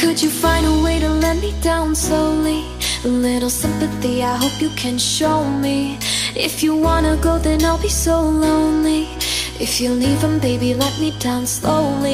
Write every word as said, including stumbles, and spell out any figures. Could you find a way to let me down slowly? A little sympathy, I hope you can show me. If you wanna go, then I'll be so lonely. If you leave him, baby, let me down slowly.